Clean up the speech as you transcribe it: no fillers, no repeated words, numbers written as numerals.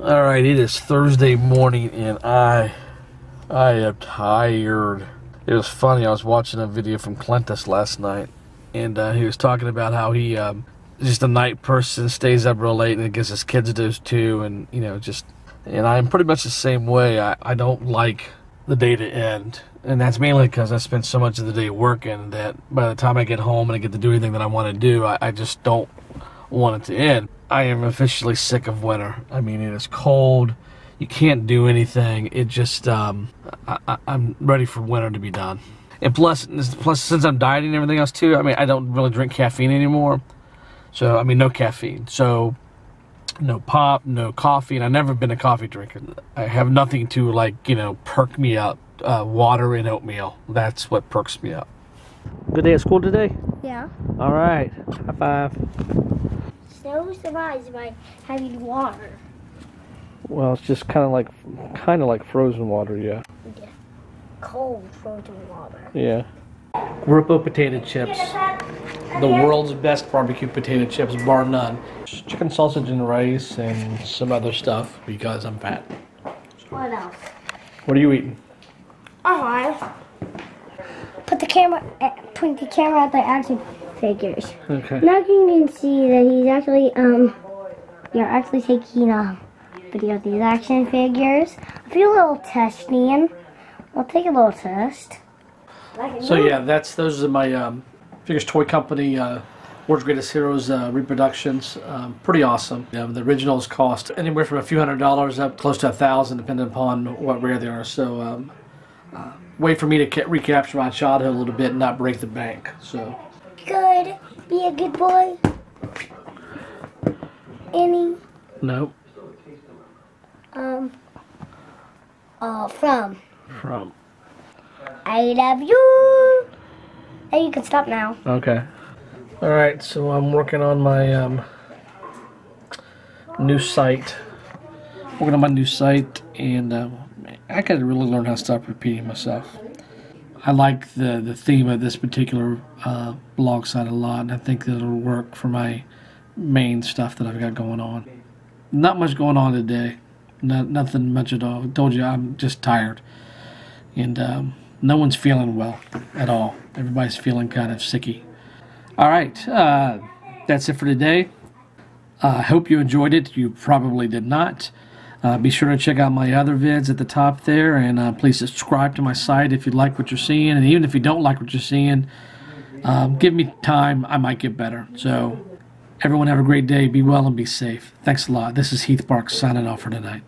All right, it is Thursday morning, and I am tired. It was funny. I was watching a video from Clintus last night, and he was talking about how he just a night person, stays up real late, and I guess his kids do too, and you know, just. And I'm pretty much the same way. I don't like the day to end, and that's mainly because I spend so much of the day working that by the time I get home and I get to do anything that I want to do, I just don't want it to end. I am officially sick of winter. I mean, it is cold. You can't do anything. It just, I'm ready for winter to be done. And plus, since I'm dieting and everything else too, I mean, I don't really drink caffeine anymore. So, I mean, no caffeine. So, no pop, no coffee, and I've never been a coffee drinker. I have nothing to, like, you know, perk me up. Water and oatmeal. That's what perks me up. Good day at school today? Yeah. All right. High five. So surprised by having water. Well, it's just kind of like frozen water, yeah. Yeah. Cold frozen water. Yeah. Ripple potato chips. The world's best barbecue potato chips, bar none. Chicken sausage and rice and some other stuff because I'm fat. What else? What are you eating? I put the camera at the action figures. Okay. Now you can see that he's actually you're actually taking a video of these action figures. I feel a little testing. I'll take a little test. So yeah, those are my figures toy company, World's Greatest Heroes reproductions. Pretty awesome. You know, the originals cost anywhere from a few $100 up close to $1,000, depending upon what rare they are. So way for me to recapture my childhood a little bit and not break the bank. So good. Be a good boy. Any? No. From. I love you. And you can stop now. Okay. All right. So I'm working on my new site. Working on my new site, and I gotta really learn how to stop repeating myself. I like the theme of this particular blog site a lot, and I think that it'll work for my main stuff that I've got going on. Not much going on today. Nothing much at all. I told you I'm just tired, and no one's feeling well at all. Everybody's feeling kind of sicky. All right, that's it for today. I hope you enjoyed it. You probably did not. Be sure to check out my other vids at the top there, and please subscribe to my site if you like what you're seeing. And even if you don't like what you're seeing, give me time. I might get better. So everyone have a great day. Be well and be safe. Thanks a lot. This is Heath Parks signing off for tonight.